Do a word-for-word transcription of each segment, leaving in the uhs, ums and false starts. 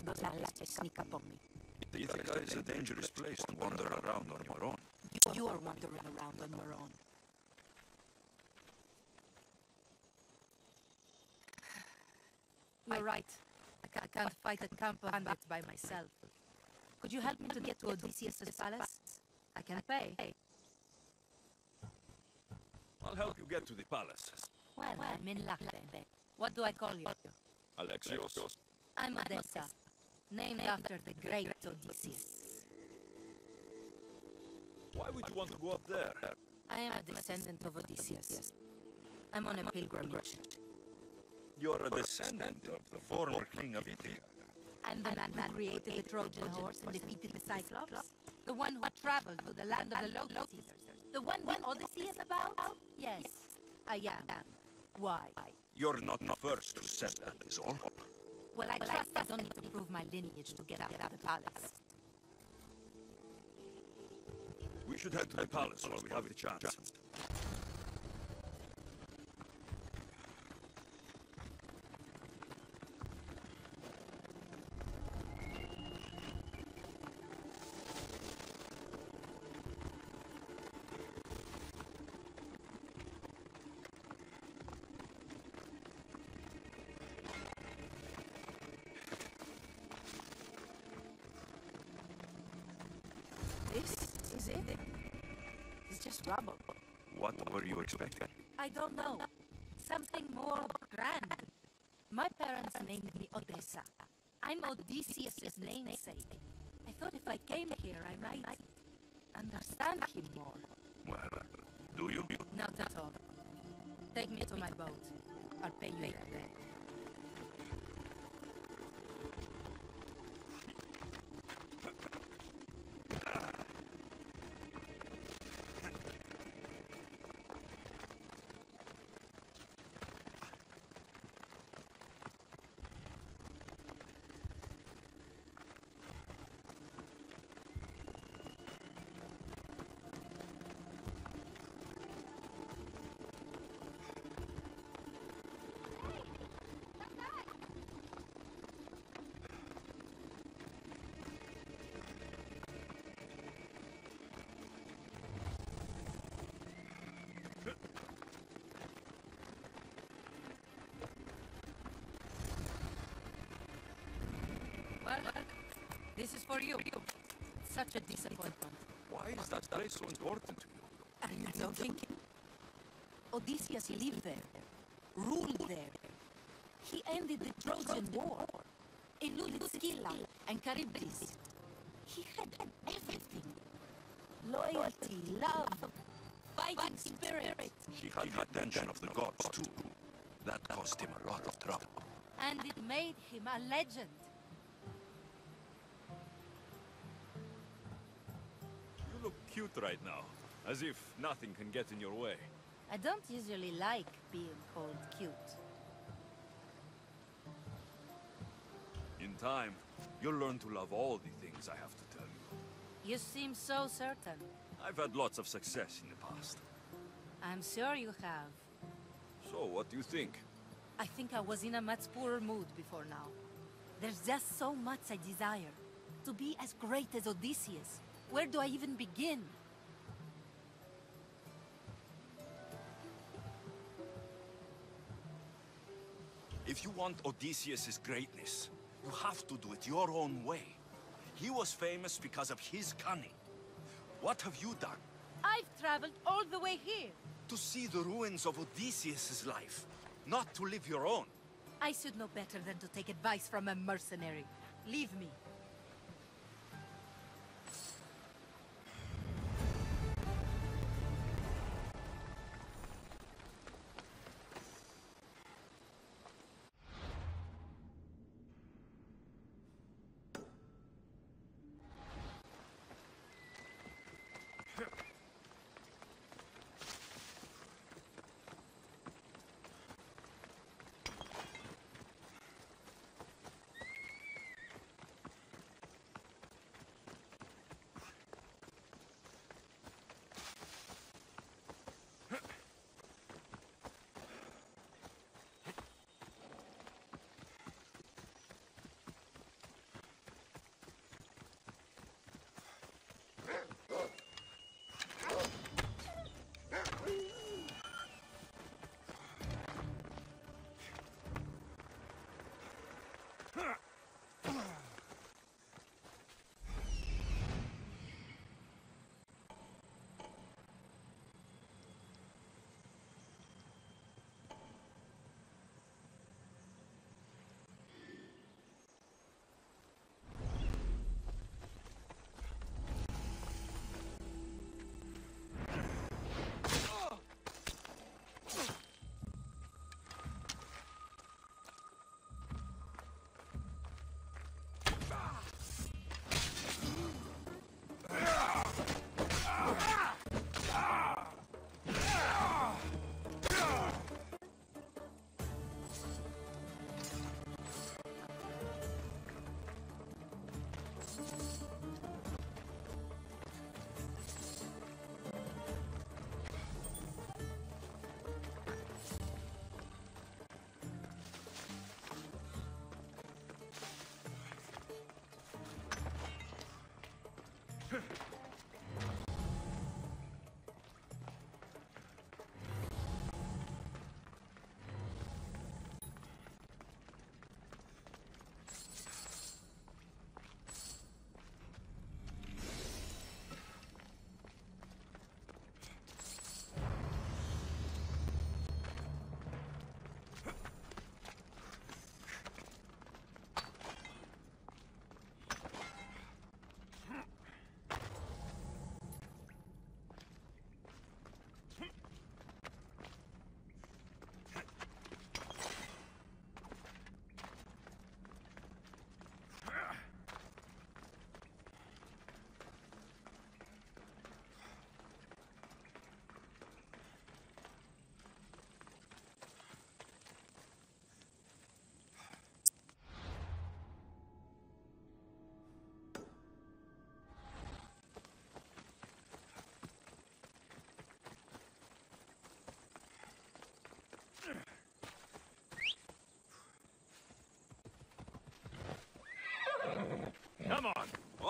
does not like to sneak up on me. Ithaca is a dangerous place to wander around on your own. You are wandering around on your own. You're right. I can't fight a campfire by myself. Could you help me to get to Odysseus' palace? I can pay. I'll help you get to the palace. Well, I'm in luck then. What do I call you? Alexios. I'm Odessa, named after the great Odysseus. Why would you want to go up there? I am a descendant of Odysseus. I'm on a pilgrimage. You're a descendant of the former king of Ithaca. And the man who created the Trojan horse and defeated the Cyclops? The one who traveled to the land of the Lotus-eaters? The one when Odyssey is about? Yes, I am. Why? You're not the first to say that is all. Well, I trust I don't need to prove my lineage to get out of the palace. We should head to the palace while we have the chance. Rubble. What were you expecting? I don't know. Something more grand. My parents named me Odessa. I'm Odysseus' namesake. I thought if I came here, I might understand him more. Well, do you? Not at all. Take me to my boat. I'll pay you later. This is for you. Such a disappointment. Why is that place so important to you? Are you not thinking? Odysseus lived there, ruled there. He ended the Trojan War, eluded Scylla and Charybdis. He had everything. Loyalty, love, fighting spirit. He had the attention of the gods too. That cost him a lot of trouble. And it made him a legend. Cute right now, as if nothing can get in your way. I don't usually like being called cute. In time, you'll learn to love all the things I have to tell you. You seem so certain. I've had lots of success in the past. I'm sure you have. So, what do you think? I think I was in a much poorer mood before now. There's just so much I desire. To be as great as Odysseus. Where do I even begin? If you want Odysseus' greatness, you have to do it your own way. He was famous because of his cunning. What have you done? I've traveled all the way here. To see the ruins of Odysseus' life, not to live your own. I should know better than to take advice from a mercenary. Leave me.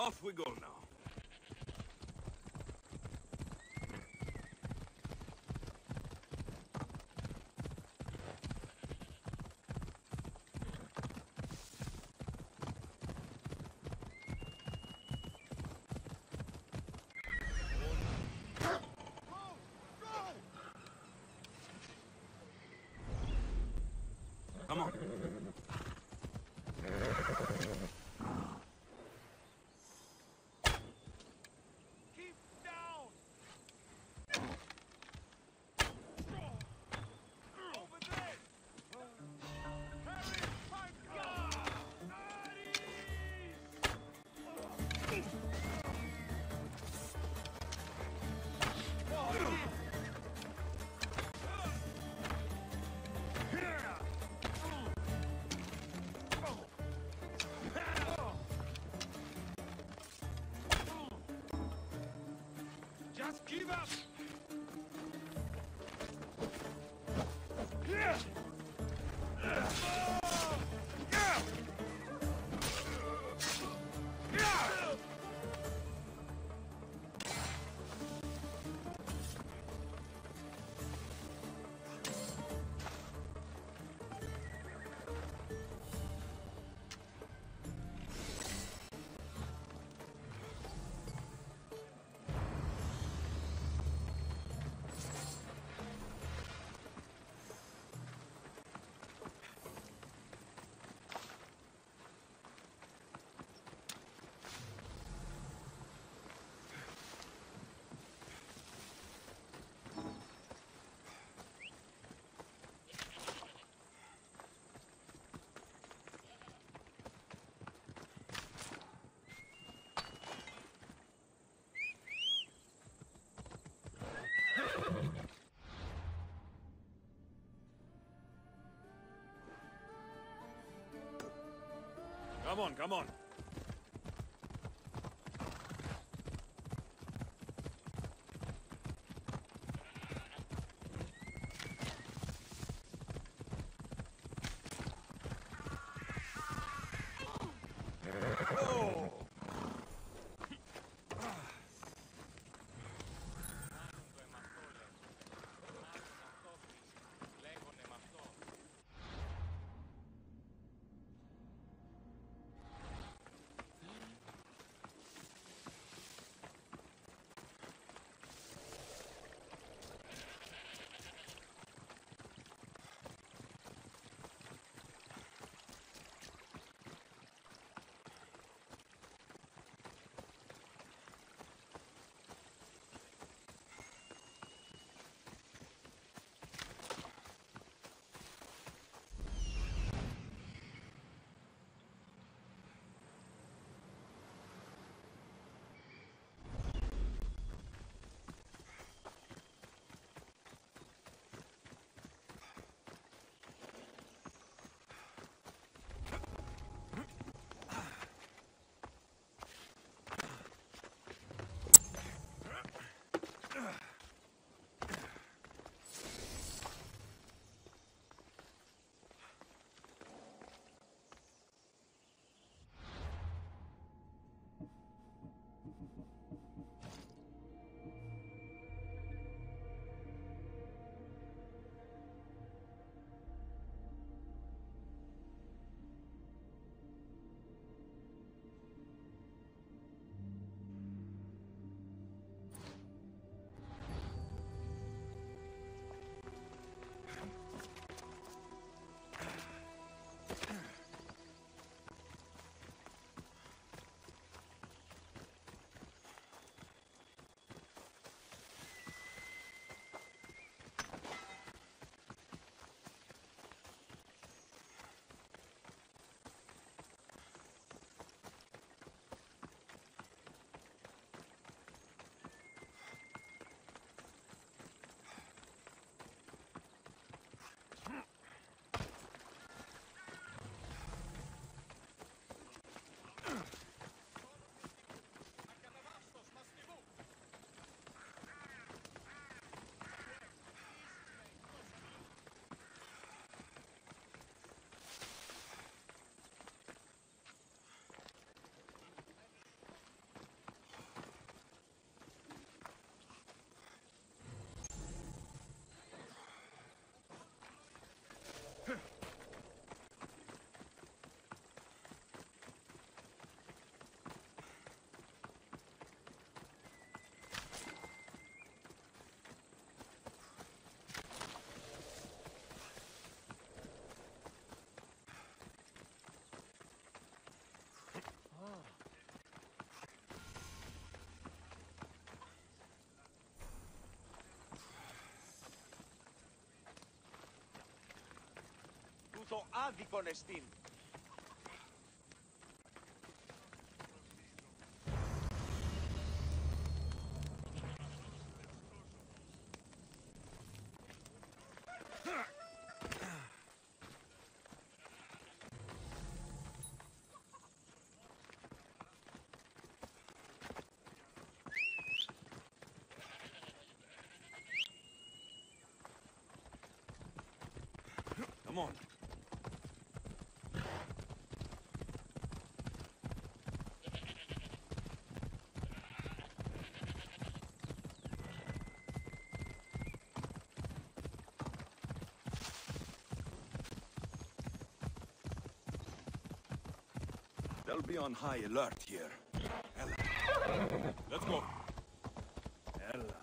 Off we go now. Come on. Keep down. Over there. Heavy pipe. Give up! Yeah. Come on, come on. άδικον εστίν. Come on. They'll be on high alert here. Ella. Let's go. Ella.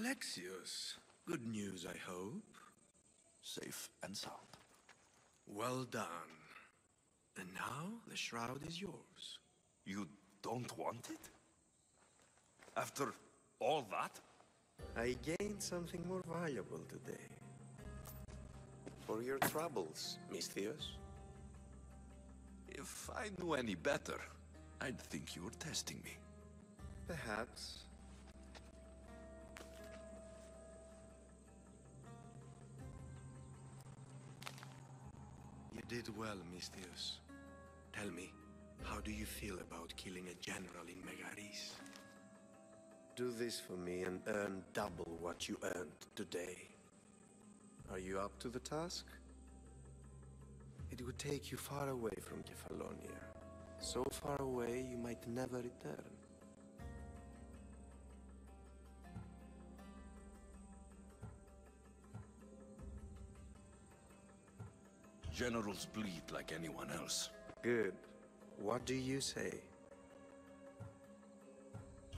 Alexios, good news, I hope. Safe and sound. Well done. And now, the shroud is yours. You don't want it? After all that? I gained something more valuable today. For your troubles, Misthios. If I knew any better, I'd think you were testing me. Perhaps. You did well, Misthios. Tell me, how do you feel about killing a general in Megaris? Do this for me and earn double what you earned today. Are you up to the task? It would take you far away from Cephalonia. So far away, you might never return. Generals bleed like anyone else. Good. What do you say?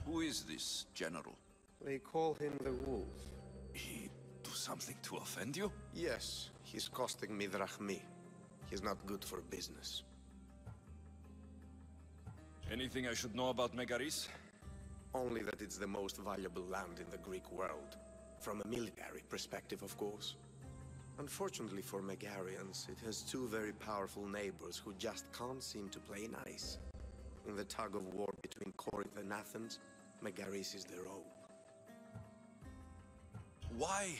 Who is this general? They call him the Wolf. He do something to offend you? Yes. He's costing me drachmi. He's not good for business. Anything I should know about Megaris? Only that it's the most valuable land in the Greek world. From a military perspective, of course. Unfortunately for Megarians, it has two very powerful neighbors who just can't seem to play nice. In the tug-of-war between Corinth and Athens, Megaris is the rope. Why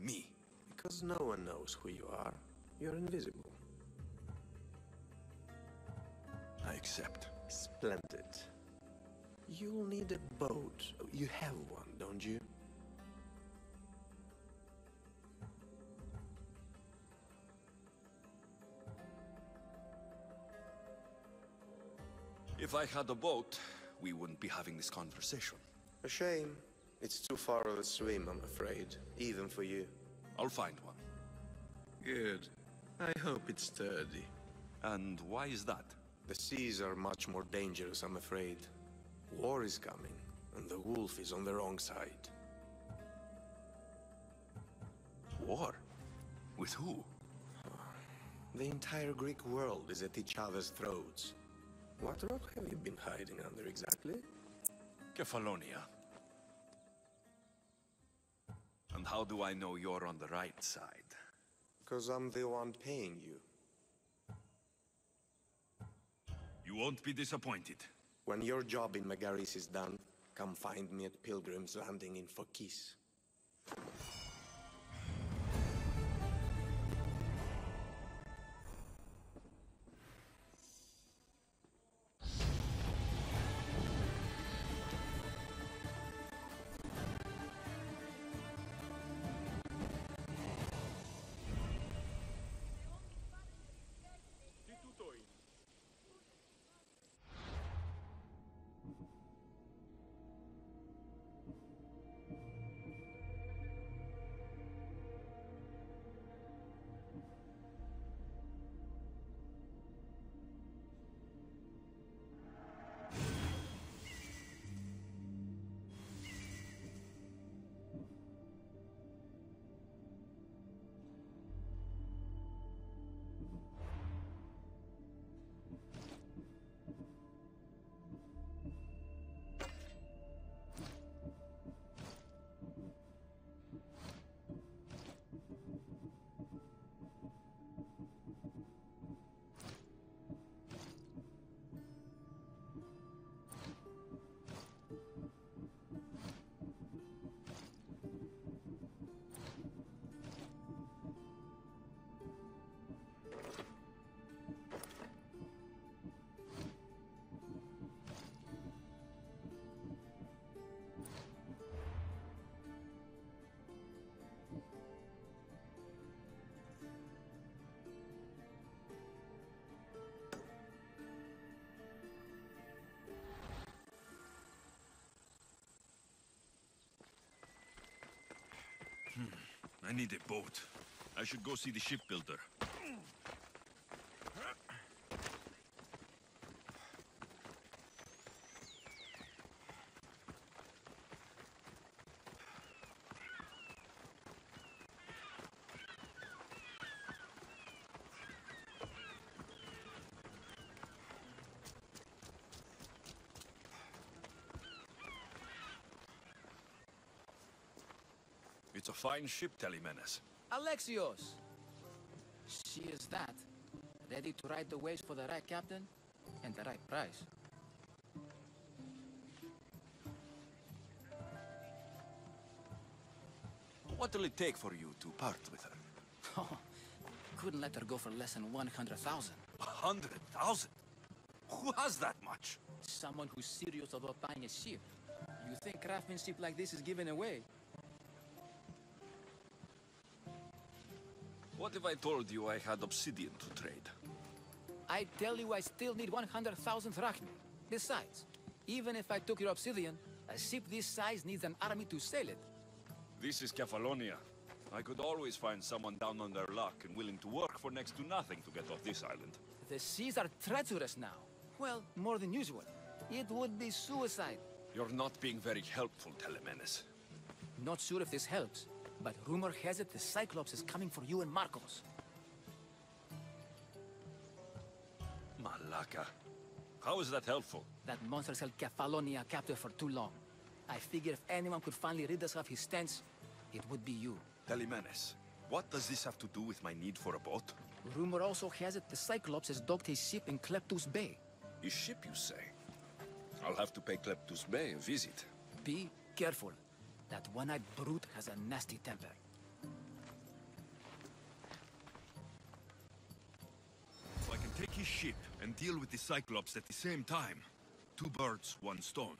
me? Because no one knows who you are. You're invisible. I accept. Splendid. You'll need a boat. You have one, don't you? If I had a boat, we wouldn't be having this conversation. A shame. It's too far of a swim, I'm afraid. Even for you. I'll find one. Good. I hope it's sturdy. And why is that? The seas are much more dangerous, I'm afraid. War is coming, and the Wolf is on the wrong side. War? With who? The entire Greek world is at each other's throats. What rock have you been hiding under, exactly? Cephalonia. And how do I know you're on the right side? Because I'm the one paying you. You won't be disappointed. When your job in Megaris is done, come find me at Pilgrim's Landing in Fokis. I need a boat. I should go see the shipbuilder. It's a fine ship, Telemanes. Alexios! She is that. Ready to ride the waves for the right captain and the right price. What'll it take for you to part with her? Oh, couldn't let her go for less than one hundred thousand. one hundred thousand? Who has that much? Someone who's serious about buying a ship. You think craftsmanship like this is given away? What if I told you I had obsidian to trade? I tell you I still need one hundred thousand drachmi. Besides, even if I took your obsidian, a ship this size needs an army to sail it. This is Cephalonia. I could always find someone down on their luck and willing to work for next to nothing to get off this island. The seas are treacherous now. Well, more than usual. It would be suicide. You're not being very helpful, Telemanes. Not sure if this helps. But rumor has it the Cyclops is coming for you and Markos. Malaka. How is that helpful? That monster's held Cephalonia captive for too long. I figure if anyone could finally rid us of his stance, it would be you. Telemanes, what does this have to do with my need for a boat? Rumor also has it the Cyclops has docked his ship in Kleptos Bay. His ship, you say? I'll have to pay Kleptos Bay a visit. Be careful. That one-eyed brute has a nasty temper. So I can take his ship and deal with the Cyclops at the same time. Two birds, one stone.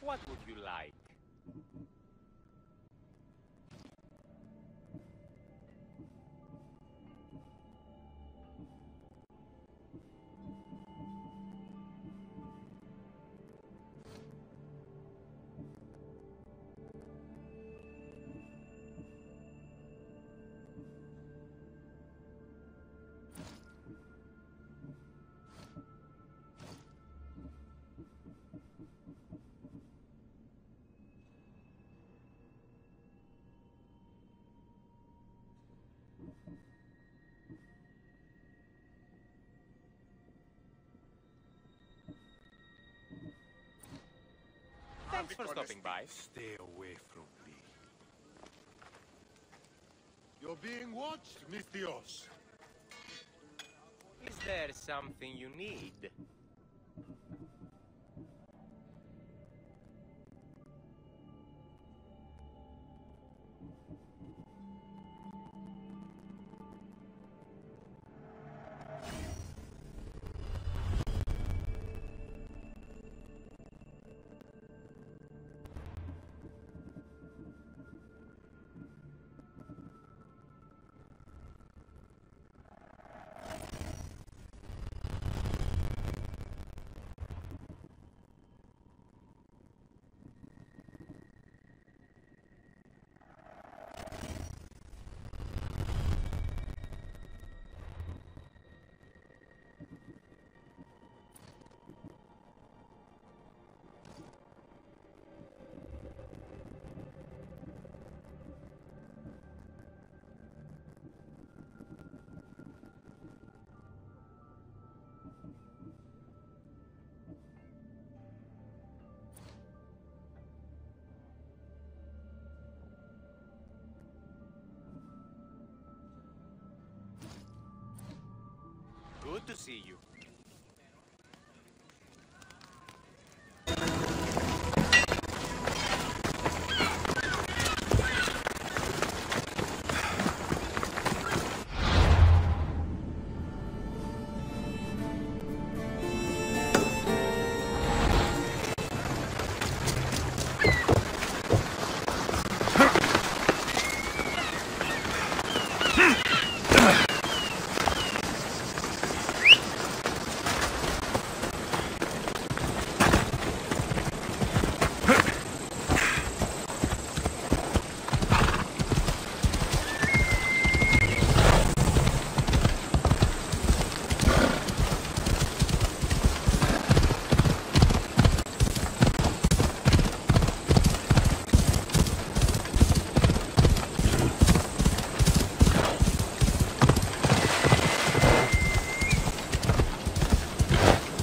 What would you like? Thanks for stopping by. Stay away from me. You're being watched, Misthios. Is there something you need? Good to see you.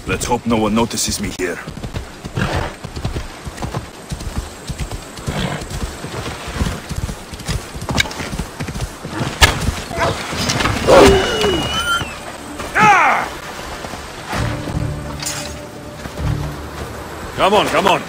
Let's hope no one notices me here. Come on, come on.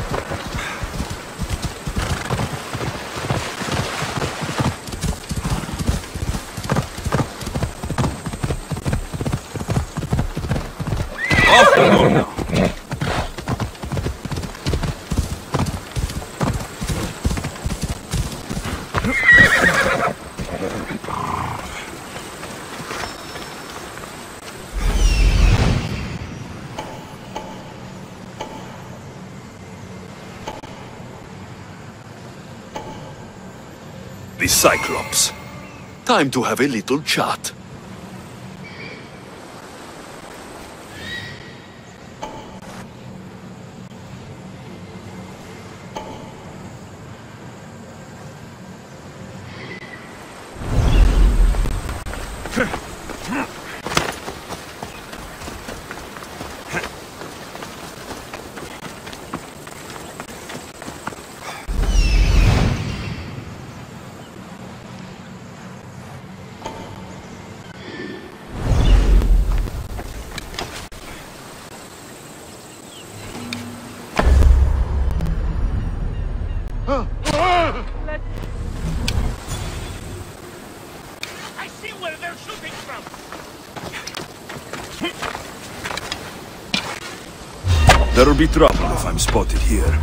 The Cyclops. Time to have a little chat. There'll be trouble if I'm spotted here.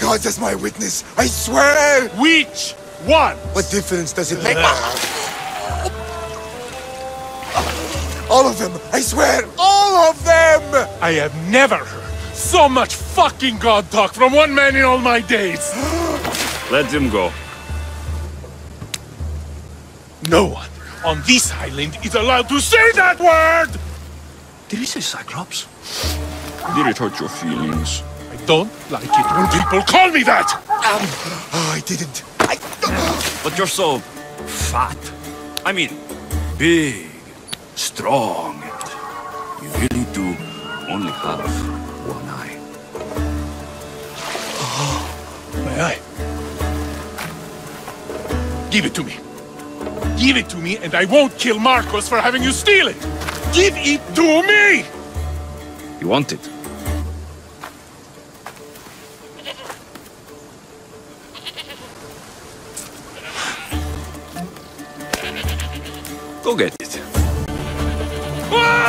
God is my witness, I swear! Which one? What difference does it make? All of them, I swear! All of them! I have never heard So much fucking god talk from one man in all my days! Let him go. No one on this island is allowed to say that word! Did he say Cyclops? Did it hurt your feelings? I don't like it when people call me that! Um, oh, I didn't. I... But you're so fat. I mean, big, strong. You really do only have one eye. Oh, my eye. Give it to me. Give it to me and I won't kill Markos for having you steal it! Give it to me! You want it? Go get it. Ah!